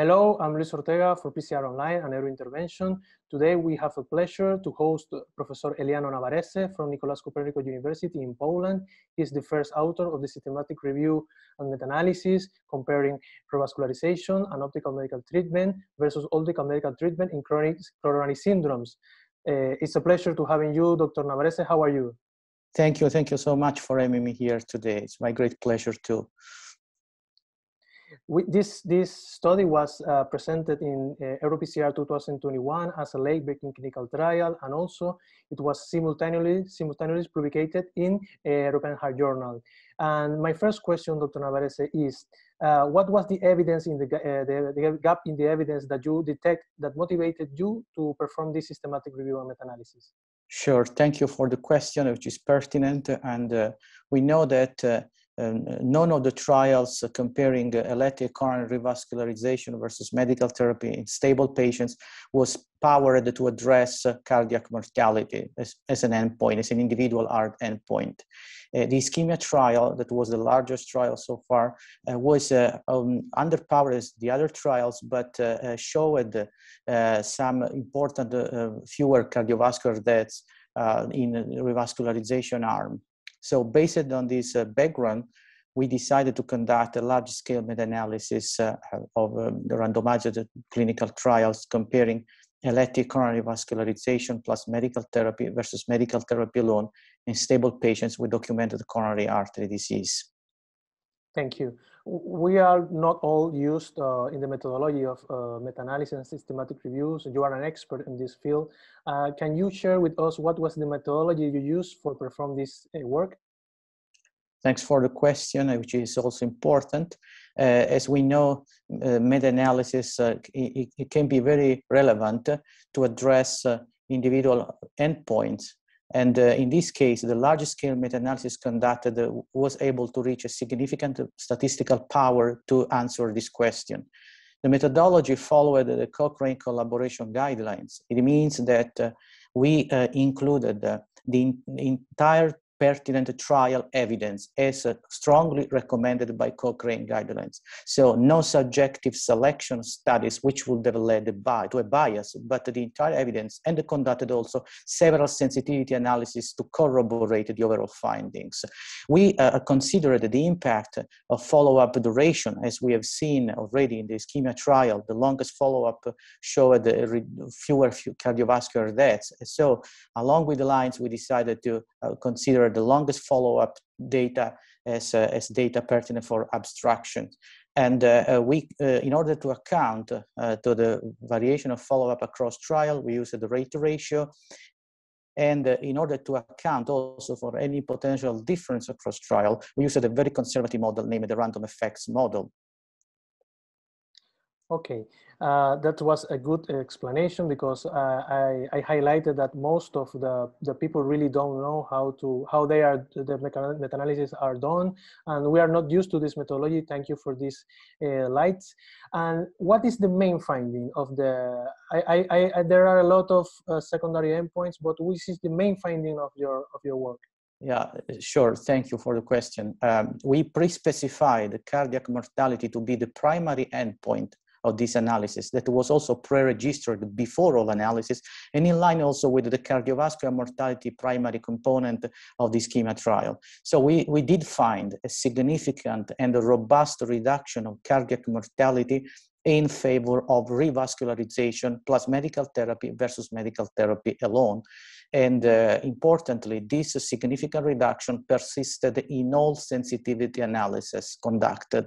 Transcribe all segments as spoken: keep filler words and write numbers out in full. Hello, I'm Luis Ortega for P C R Online and Aero Intervention. Today we have the pleasure to host Professor Eliano Navarese from Nicolás Copernico University in Poland. He is the first author of the systematic review and meta-analysis comparing revascularization and optical medical treatment versus optical medical treatment in chronic coronary syndromes. Uh, it's a pleasure to having you, Doctor Navarese. How are you? Thank you. Thank you so much for having me here today. It's my great pleasure too. We, this, this study was uh, presented in uh, EuroPCR two thousand twenty-one as a late-breaking clinical trial, and also it was simultaneously, simultaneously publicated in uh, European Heart Journal. And my first question, Doctor Navarese, is uh, what was the evidence in the, uh, the, the gap in the evidence that you detect that motivated you to perform this systematic review and meta-analysis? Sure, thank you for the question, which is pertinent, and uh, we know that uh, Um, none of the trials uh, comparing uh, elective coronary revascularization versus medical therapy in stable patients was powered to address uh, cardiac mortality as, as an endpoint, as an individual hard endpoint. Uh, the ISCHEMIA trial, that was the largest trial so far, uh, was uh, um, underpowered as the other trials, but uh, uh, showed uh, some important uh, fewer cardiovascular deaths uh, in the revascularization arm. So based on this uh, background, we decided to conduct a large-scale meta-analysis uh, of um, the randomized clinical trials comparing elective coronary vascularization plus medical therapy versus medical therapy alone in stable patients with documented coronary artery disease. Thank you. We are not all used uh, in the methodology of uh, meta-analysis and systematic reviews. So you are an expert in this field. Uh, can you share with us what was the methodology you used for perform this uh, work? Thanks for the question, which is also important. Uh, as we know, uh, meta-analysis uh, it, it can be very relevant to address uh, individual endpoints. And uh, in this case, the largest scale meta-analysis conducted uh, was able to reach a significant statistical power to answer this question. The methodology followed the Cochrane collaboration guidelines. It means that uh, we uh, included uh, the, in the entire pertinent trial evidence as uh, strongly recommended by Cochrane guidelines. So no subjective selection studies which would have led by, to a bias, but the entire evidence, and conducted also several sensitivity analyses to corroborate the overall findings. We uh, considered the impact of follow-up duration, as we have seen already in the ISCHEMIA trial. The longest follow-up showed fewer cardiovascular deaths. So along with the lines, we decided to uh, consider the longest follow-up data as, uh, as data pertinent for abstraction. And uh, we, uh, in order to account uh, to the variation of follow-up across trial, we use the rate ratio. And uh, in order to account also for any potential difference across trial, we use a very conservative model named the random effects model. Okay, uh, that was a good explanation, because uh, I, I highlighted that most of the, the people really don't know how to how they are the meta-analyses are done, and we are not used to this methodology. Thank you for these uh, lights. And what is the main finding of the? I, I, I there are a lot of uh, secondary endpoints, but which is the main finding of your of your work? Yeah, sure. Thank you for the question. Um, we pre-specified cardiac mortality to be the primary endpoint of this analysis, that was also pre-registered before all analysis, and in line also with the cardiovascular mortality primary component of the ISCHEMIA trial. So we, we did find a significant and a robust reduction of cardiac mortality in favor of revascularization plus medical therapy versus medical therapy alone. And uh, importantly, this significant reduction persisted in all sensitivity analysis conducted.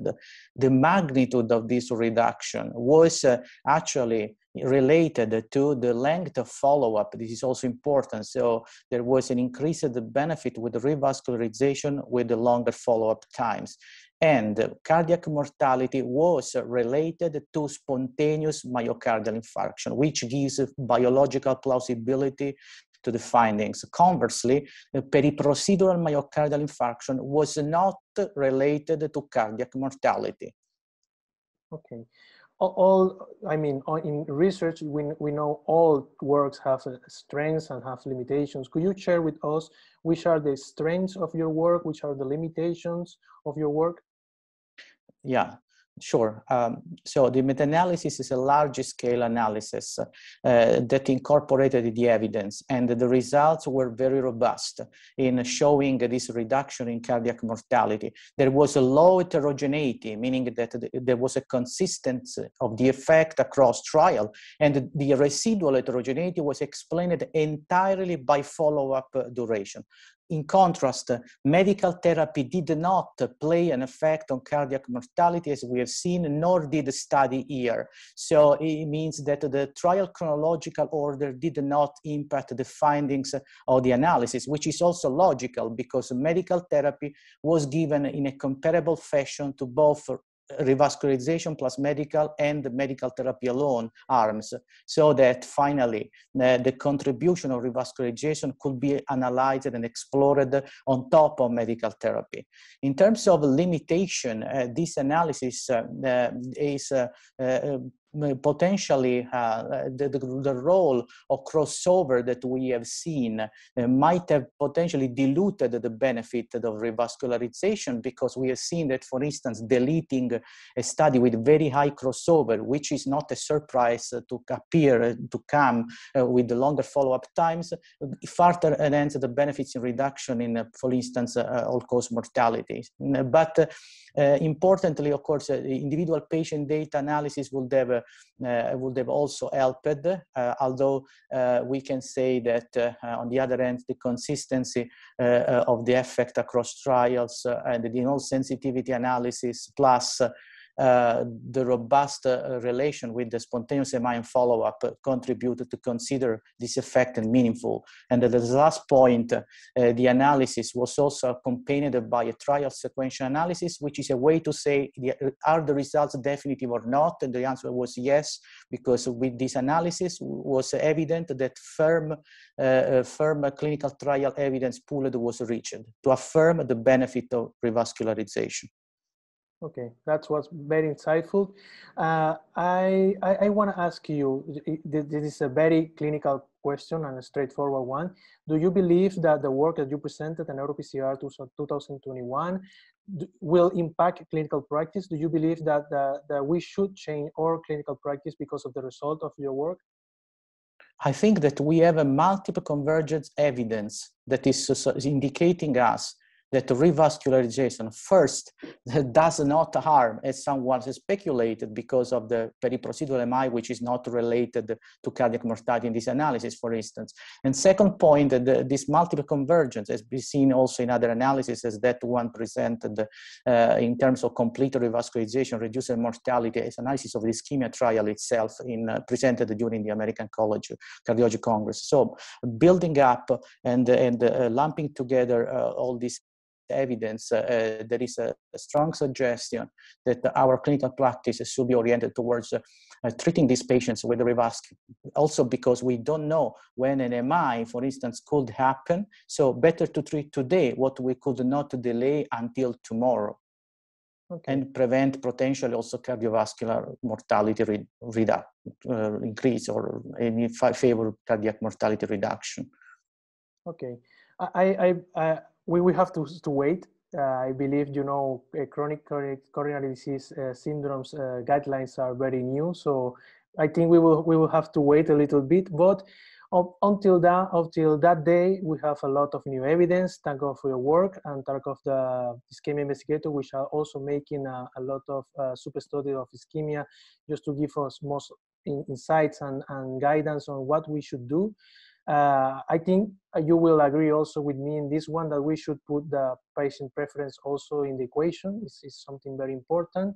The magnitude of this reduction was uh, actually related to the length of follow-up. This is also important. So there was an increased benefit with revascularization with the longer follow-up times. And cardiac mortality was related to spontaneous myocardial infarction, which gives biological plausibility to the findings. Conversely, the periprocedural myocardial infarction was not related to cardiac mortality. Okay. All, I mean, in research, we, we know all works have strengths and have limitations. Could you share with us which are the strengths of your work, which are the limitations of your work? Yeah, Sure. Um, so the meta-analysis is a large-scale analysis uh, that incorporated the evidence, and the results were very robust in showing this reduction in cardiac mortality. There was a low heterogeneity, meaning that th there was a consistency of the effect across trial, and the residual heterogeneity was explained entirely by follow-up duration. In contrast, medical therapy did not play an effect on cardiac mortality, as we have seen, nor did the study here. So it means that the trial chronological order did not impact the findings of the analysis, which is also logical because medical therapy was given in a comparable fashion to both revascularization plus medical and the medical therapy alone arms, so that finally uh, the contribution of revascularization could be analyzed and explored on top of medical therapy. In terms of limitation, uh, this analysis uh, uh, is uh, uh, potentially uh, the, the, the role of crossover that we have seen uh, might have potentially diluted the benefit of revascularization, because we have seen that, for instance, deleting a study with very high crossover, which is not a surprise to appear to come uh, with the longer follow-up times, further enhance the benefits in reduction in, uh, for instance, uh, all-cause mortality. But uh, uh, importantly, of course, uh, individual patient data analysis will have Uh, would have also helped, uh, although uh, we can say that uh, on the other end, the consistency uh, of the effect across trials uh, and the null sensitivity analysis plus uh, Uh, the robust uh, relation with the spontaneous M I and follow-up uh, contributed to consider this effect and meaningful. And at the last point, uh, uh, the analysis was also accompanied by a trial sequential analysis, which is a way to say, the, are the results definitive or not? And the answer was yes, because with this analysis was evident that firm, uh, firm clinical trial evidence pooled was reached to affirm the benefit of revascularization. Okay, that was very insightful. Uh, I, I, I want to ask you, this is a very clinical question and a straightforward one. Do you believe that the work that you presented in EuroPCR two thousand twenty-one will impact clinical practice? Do you believe that, that, that we should change our clinical practice because of the result of your work? I think that we have a multiple convergence evidence that is, is indicating us that revascularization first does not harm, as someone has speculated, because of the periprocedural M I, which is not related to cardiac mortality in this analysis, for instance. And second point, the, this multiple convergence has been seen also in other analyses, as that one presented uh, in terms of complete revascularization, reducing mortality, as analysis of the ischemia trial itself in, uh, presented during the American College Cardiology Congress. So building up and, and uh, lumping together uh, all these evidence, uh, there is a, a strong suggestion that our clinical practice should be oriented towards uh, uh, treating these patients with the revascularization, also because we don't know when an M I, for instance, could happen. So better to treat today what we could not delay until tomorrow, okay, and prevent potentially also cardiovascular mortality re redu uh, increase or in favor cardiac mortality reduction. Okay. I, I, I We will have to, to wait. Uh, I believe, you know, uh, chronic, chronic coronary disease uh, syndromes uh, guidelines are very new. So I think we will, we will have to wait a little bit. But up, until, that, until that day, we have a lot of new evidence. Thank God for your work and thank God for the ischemia investigator, which are also making a, a lot of uh, super study of ischemia just to give us more in, insights and, and guidance on what we should do. Uh, I think you will agree also with me in this one that we should put the patient preference also in the equation. This is something very important.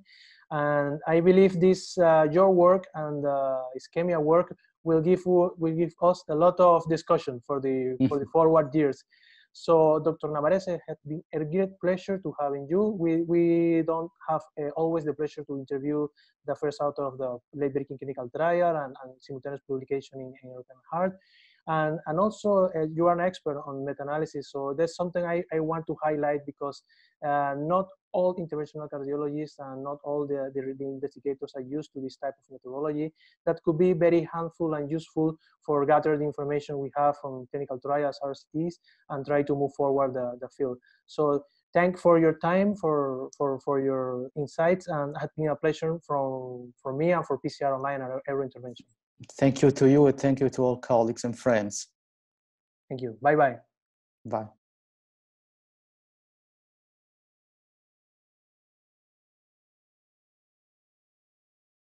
And I believe this, uh, your work and uh, ischemia work will give, will give us a lot of discussion for the, for the forward years. So Doctor Navarese, it has been a great pleasure to having you. We, we don't have uh, always the pleasure to interview the first author of the late-breaking clinical trial and, and simultaneous publication in, in European Heart. And, and also, uh, you are an expert on meta-analysis, so that's something I, I want to highlight, because uh, not all interventional cardiologists and not all the, the, the investigators are used to this type of methodology. That could be very helpful and useful for gathering the information we have from clinical trials, R C Ts, and try to move forward the, the field. So thank for your time, for, for, for your insights, and it has been a pleasure from, for me and for P C R Online and Aero Intervention. Thank you to you, and thank you to all colleagues and friends. Thank you. Bye-bye. Bye. -bye. Bye.